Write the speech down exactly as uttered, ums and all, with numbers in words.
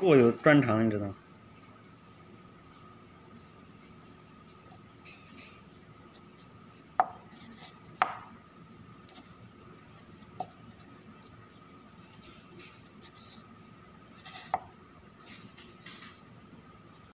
各有专长，你知道吗？